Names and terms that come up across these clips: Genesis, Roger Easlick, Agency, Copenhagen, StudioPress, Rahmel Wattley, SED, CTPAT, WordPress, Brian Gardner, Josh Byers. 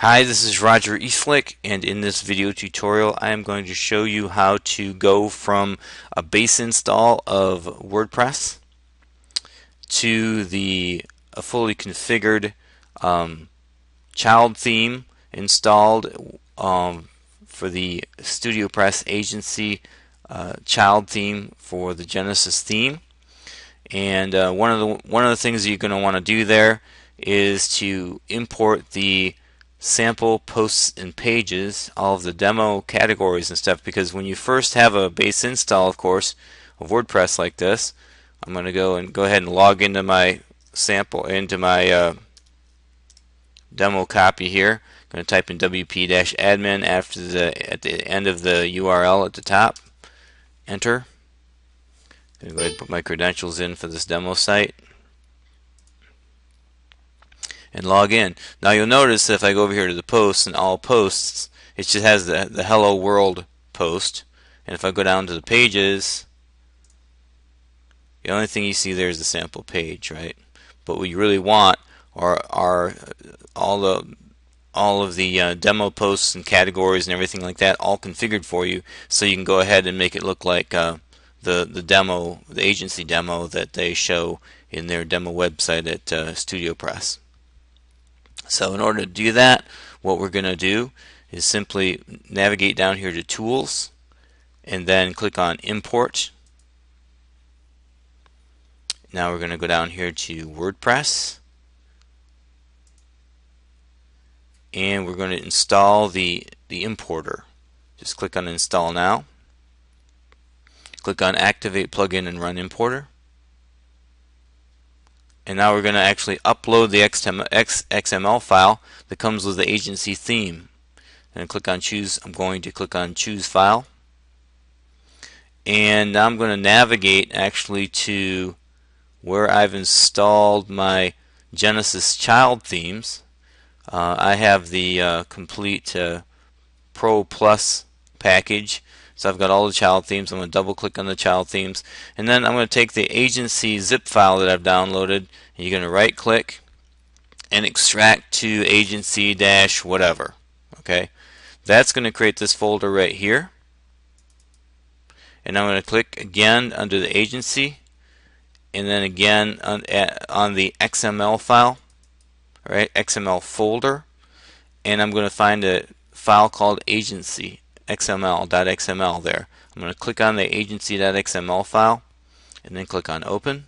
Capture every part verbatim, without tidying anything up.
Hi, this is Roger Easlick, and in this video tutorial I am going to show you how to go from a base install of WordPress to the a fully configured um, child theme installed um, for the StudioPress Agency uh, child theme for the Genesis theme. And uh, one of the one of the things you're going to want to do there is to import the sample posts and pages, all of the demo categories and stuff, because when you first have a base install, of course, of WordPress like this, I'm going to go and go ahead and log into my sample, into my uh, demo copy here. I'm going to type in W P dash admin after the at the end of the U R L at the top. Enter. I'm going to go ahead and put my credentials in for this demo site and log in. Now you'll notice that if I go over here to the posts and all posts, it just has the, the hello world post, and if I go down to the pages, the only thing you see there is the sample page, right? But what you really want are, are all the all of the uh, demo posts and categories and everything like that all configured for you, so you can go ahead and make it look like uh, the, the demo, the agency demo that they show in their demo website at uh, StudioPress. So in order to do that, what we're going to do is simply navigate down here to Tools and then click on Import. Now we're going to go down here to WordPress, and we're going to install the, the importer. Just click on Install Now. Click on Activate Plugin and Run Importer. And now we're going to actually upload the X M L file that comes with the agency theme. And click on Choose. I'm going to click on Choose File. And now I'm going to navigate actually to where I've installed my Genesis child themes. Uh, I have the uh, complete uh, Pro Plus package. So I've got all the child themes. I'm going to double click on the child themes, and then I'm going to take the agency zip file that I've downloaded, and you're going to right click and extract to agency dash whatever. Okay, that's going to create this folder right here, and I'm going to click again under the agency and then again on, on the X M L file, right? X M L folder, and I'm going to find a file called agency X M L dot X M L there. I'm going to click on the agency dot X M L file and then click on Open.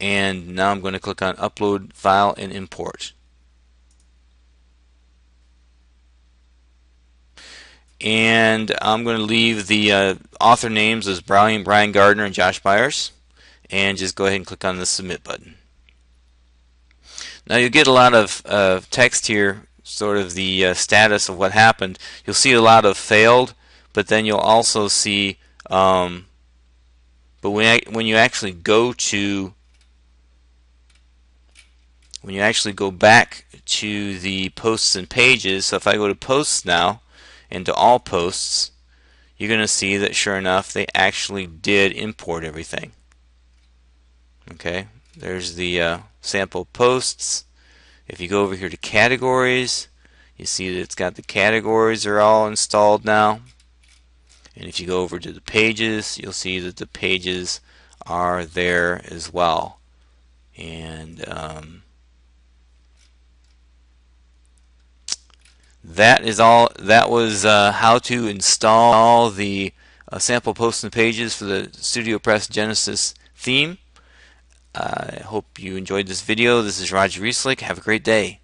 And now I'm going to click on Upload File and Import. And I'm going to leave the uh, author names as Brian, Brian Gardner, and Josh Byers, and just go ahead and click on the Submit button. Now you get a lot of uh, text here, sort of the uh, status of what happened. You'll see a lot of failed, but then you'll also see um, but when, I, when you actually go to when you actually go back to the posts and pages, so if I go to posts now and to all posts, you're gonna see that sure enough they actually did import everything. Okay, there's the uh, sample posts. If you go over here to categories, you see that it's got the categories are all installed now. And if you go over to the pages, you'll see that the pages are there as well. And um, that is all. That was uh, how to install the uh, sample posts and pages for the StudioPress Genesis theme. I uh, hope you enjoyed this video. This is Roger Easlick. Have a great day.